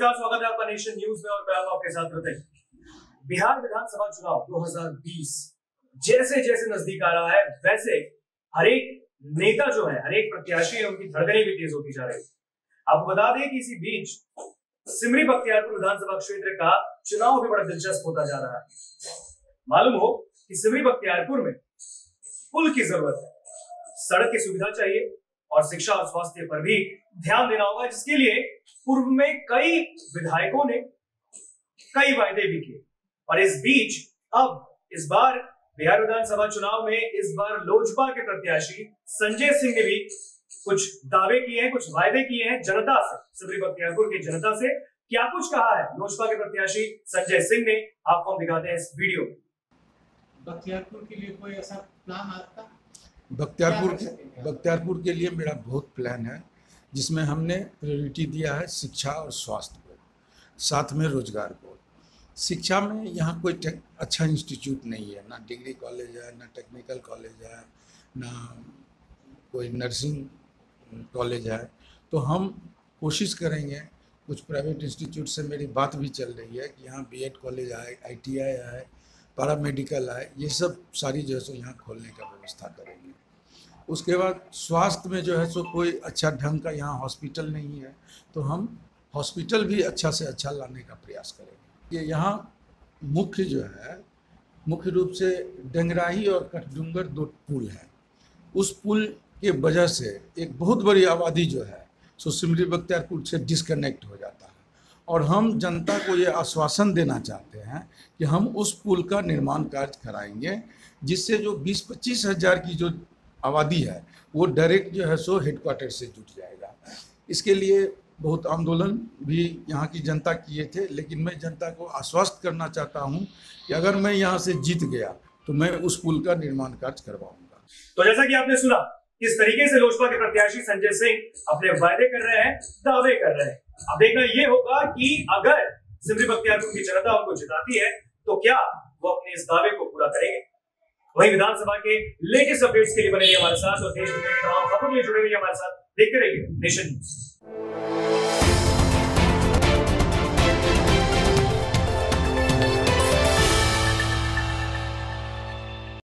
नमस्कार, स्वागत है आपका नेशन न्यूज में और मैं आपके साथ प्रतीक। बिहार विधानसभा चुनाव 2020 जैसे जैसे नजदीक आ रहा है वैसे हरेक नेता जो है, हरेक प्रत्याशी है, उनकी धड़कने भी तेज होती जा रही है। आपको बता दें कि इसी बीच सिमरी बख्तियारपुर विधानसभा क्षेत्र का चुनाव भी बड़ा दिलचस्प होता जा रहा है। मालूम हो कि सिमरी बख्तियारपुर में पुल की जरूरत है, सड़क की सुविधा चाहिए और शिक्षा और स्वास्थ्य पर भी ध्यान देना होगा, जिसके लिए पूर्व में कई विधायकों ने कई वायदे भी किए। और इस बीच अब इस बार बिहार विधानसभा चुनाव में इस बार लोजपा के प्रत्याशी संजय सिंह ने भी कुछ दावे किए हैं, कुछ वायदे किए हैं जनता से, सिमरी बख्तियारपुर की जनता से। क्या कुछ कहा है लोजपा के प्रत्याशी संजय सिंह ने, आपको हम दिखाते हैं इस वीडियो में। बख्तियारपुर के लिए कोई ऐसा प्लान आता? बख्तियारपुर के लिए मेरा बहुत प्लान है, जिसमें हमने प्रायोरिटी दिया है शिक्षा और स्वास्थ्य को, साथ में रोजगार को। शिक्षा में यहाँ कोई अच्छा इंस्टीट्यूट नहीं है, ना डिग्री कॉलेज है, ना टेक्निकल कॉलेज है, ना कोई नर्सिंग कॉलेज है। तो हम कोशिश करेंगे, कुछ प्राइवेट इंस्टीट्यूट से मेरी बात भी चल रही है कि यहाँ बीएड कॉलेज आए, ITI आए, पारा मेडिकल आए, ये सब सारी जो है सो यहाँ खोलने का व्यवस्था करेंगे। उसके बाद स्वास्थ्य में जो है सो कोई अच्छा ढंग का यहाँ हॉस्पिटल नहीं है, तो हम हॉस्पिटल भी अच्छा से अच्छा लाने का प्रयास करेंगे। ये यहाँ मुख्य जो है, मुख्य रूप से डेंगराही और कटडुंगर 2 पुल हैं। उस पुल के वजह से एक बहुत बड़ी आबादी जो है सो सिमरी बख्तियारपुर से डिस्कनेक्ट हो जाता है। और हम जनता को ये आश्वासन देना चाहते हैं कि हम उस पुल का निर्माण कार्य कराएंगे, जिससे जो 20-25 हज़ार की जो आबादी है वो डायरेक्ट जो है सो हेडक्वार्टर से जुट जाएगा। इसके लिए बहुत आंदोलन भी यहाँ की जनता किए थे, लेकिन मैं जनता को आश्वस्त करना चाहता हूँ कि अगर मैं यहाँ से जीत गया तो मैं उस पुल का निर्माण कार्य करवाऊँगा। तो जैसा कि आपने सुना, किस तरीके से लोजपा के प्रत्याशी संजय सिंह अपने वायदे कर रहे हैं, दावे कर रहे हैं। अब देखना ये होगा कि अगर सिमरी बख्तियारपुर की जनता उनको जिताती है तो क्या वो अपने इस दावे को पूरा करेंगे। वहीं विधानसभा के लेटेस्ट अपडेट्स के लिए बने रहिए हमारे साथ और देश दुनिया की तमाम खबरों के लिए जुड़े रहिए हमारे साथ। देखते रहिए नेशन न्यूज।